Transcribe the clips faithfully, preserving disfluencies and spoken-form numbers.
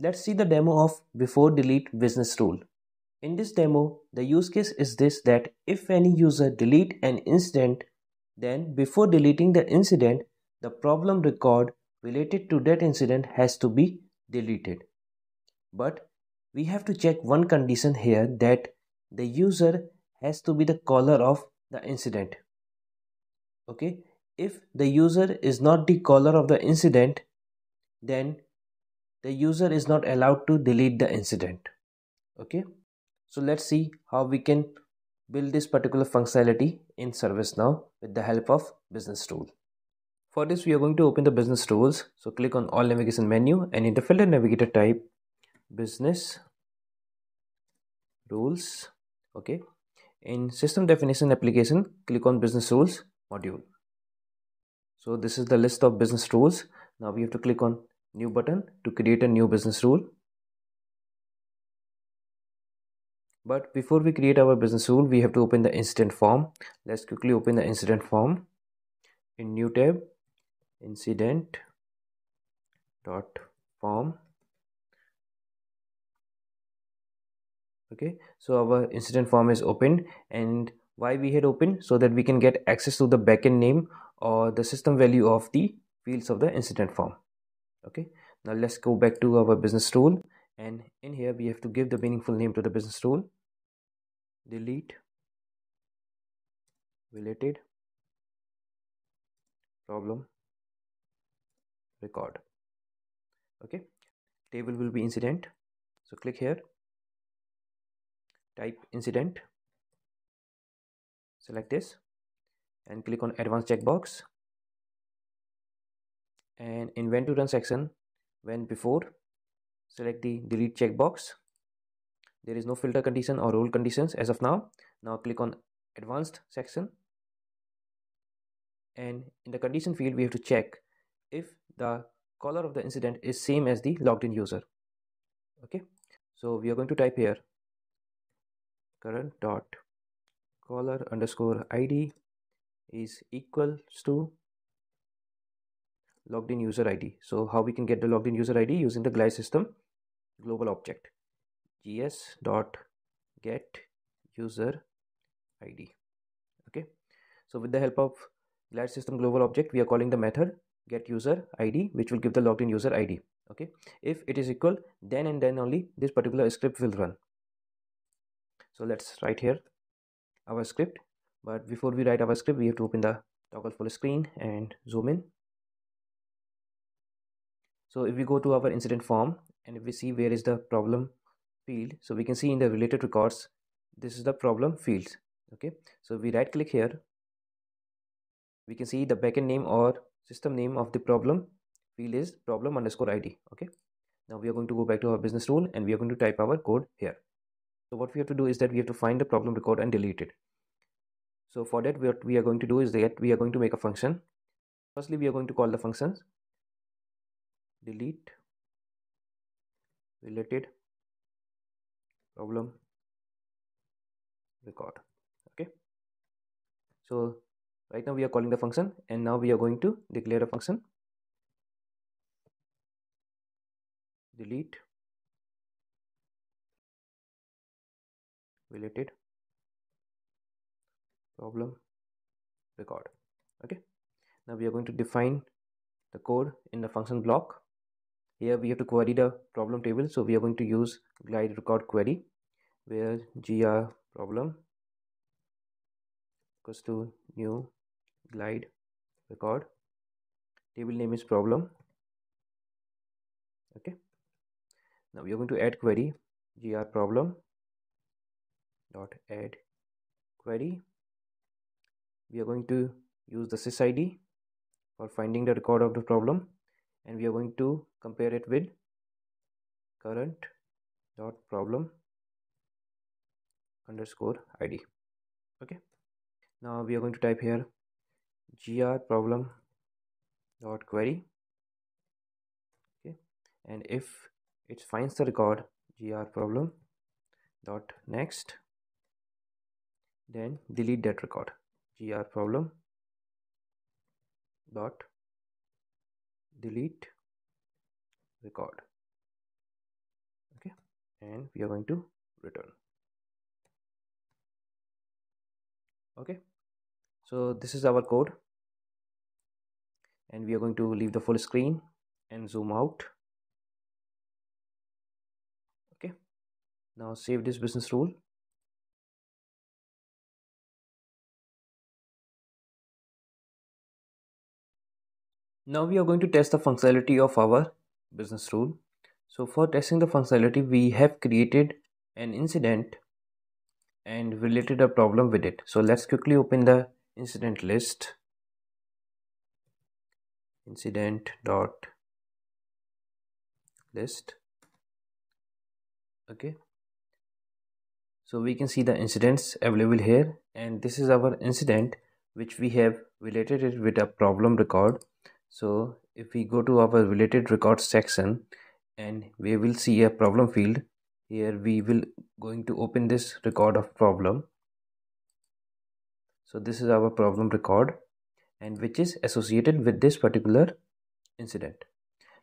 Let's see the demo of before delete business rule. In this demo, the use case is this, that if any user delete an incident, then before deleting the incident, the problem record related to that incident has to be deleted. But we have to check one condition here, that the user has to be the caller of the incident. Okay, if the user is not the caller of the incident, then the user is not allowed to delete the incident. Okay, so let's see how we can build this particular functionality in ServiceNow with the help of business tool. For this, we are going to open the business tools. So click on all navigation menu, and in the filter navigator type business rules. Okay, in system definition application, click on business rules module. So this is the list of business rules. Now we have to click on new button to create a new business rule. But before we create our business rule, we have to open the incident form. Let's quickly open the incident form in new tab, incident dot form. Okay, so our incident form is open, and why we had open, so that we can get access to the backend name or the system value of the fields of the incident form. Okay, now let's go back to our business rule, and in here we have to give the meaningful name to the business rule, delete related problem record. Okay, table will be incident, so click here, type incident, select this and click on advanced checkbox, and in when to run section, when before, select the delete checkbox. There is no filter condition or rule conditions as of now. Now click on advanced section, and in the condition field we have to check if the caller of the incident is same as the logged in user. Okay, so we are going to type here current dot caller underscore id is equals to logged in user I D. So how we can get the logged in user I D using the glide system global object, gs dot get user I D. Okay, so with the help of glide system global object, we are calling the method get user I D, which will give the logged in user I D. Okay, if it is equal, then and then only this particular script will run. So let's write here our script, but before we write our script, we have to open the toggle full screen and zoom in. So if we go to our incident form, and if we see where is the problem field, so we can see in the related records, this is the problem fields. Okay, so we right click here, we can see the backend name or system name of the problem field is problem underscore I D. Okay, now we are going to go back to our business rule, and we are going to type our code here. So what we have to do is that we have to find the problem record and delete it. So for that, what we are going to do is that we are going to make a function. Firstly, we are going to call the functions delete related problem record. Okay, so right now we are calling the function, and now we are going to declare a function delete related problem record. Okay, now we are going to define the code in the function block. Here we have to query the problem table, so we are going to use glide record query, where gr problem equals to new glide record, table name is problem. Okay, now we are going to add query, gr problem dot add query. We are going to use the sysid for finding the record of the problem, and we are going to compare it with current dot problem underscore id. Okay, now we are going to type here gr problem dot query. Okay, and if it finds the record, gr problem dot next, then delete that record, gr problem dot delete record. and we are going to return. Okay, so this is our code, and we are going to leave the full screen and zoom out. Okay, now save this business rule. Now we are going to test the functionality of our business rule. So for testing the functionality, we have created an incident and related a problem with it. So let's quickly open the incident list. Incident dot list. Okay. So we can see the incidents available here, and this is our incident which we have related it with a problem record. So if we go to our related record section, and we will see a problem field here. We will going to open this record of problem. So this is our problem record, and which is associated with this particular incident.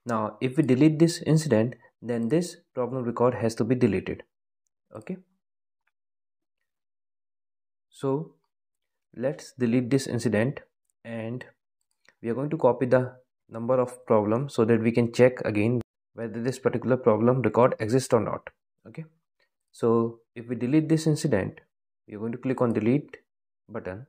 Now if we delete this incident, then this problem record has to be deleted. Okay, so let's delete this incident, and we are going to copy the number of problem so that we can check again whether this particular problem record exists or not. Okay, so if we delete this incident, we are going to click on delete button.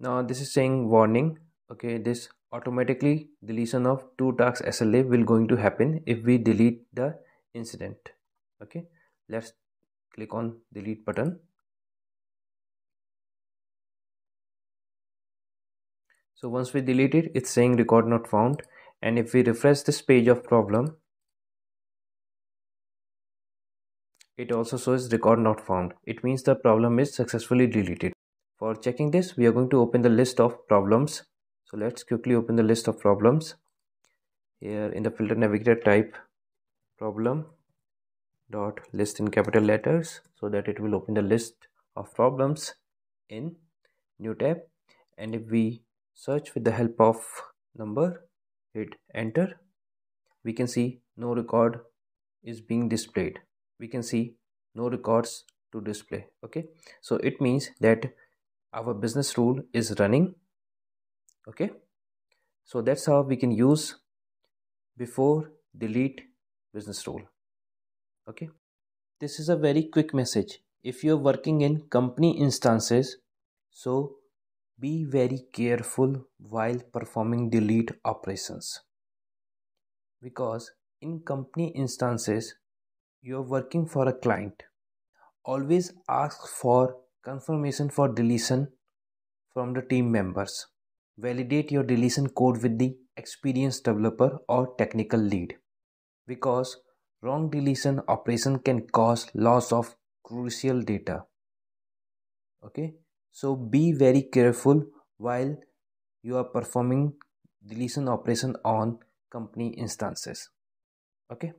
Now this is saying warning. Okay, this automatically deletion of two tasks S L A will going to happen if we delete the incident. Okay, let's click on delete button. So once we delete it, it's saying record not found. And if we refresh this page of problem, it also shows record not found. It means the problem is successfully deleted. For checking this, we are going to open the list of problems. So let's quickly open the list of problems. Here in the filter navigator, type problem dot list in capital letters so that it will open the list of problems in new tab. And if we search with the help of number, hit enter, we can see no record is being displayed. We can see no records to display. Okay, so it means that our business rule is running. Okay, so that's how we can use before delete business rule. Okay, this is a very quick message. If you're working in company instances, so be very careful while performing delete operations, because in company instances you are working for a client. Always ask for confirmation for deletion from the team members. Validate your deletion code with the experienced developer or technical lead, because wrong deletion operation can cause loss of crucial data. Okay, so be very careful while you are performing deletion operation on company instances. Okay.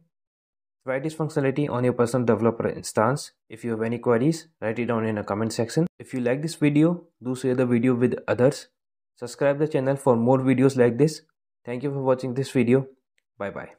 Write this functionality on your personal developer instance. If you have any queries, write it down in the comment section. If you like this video, do share the video with others. Subscribe the channel for more videos like this. Thank you for watching this video. Bye bye.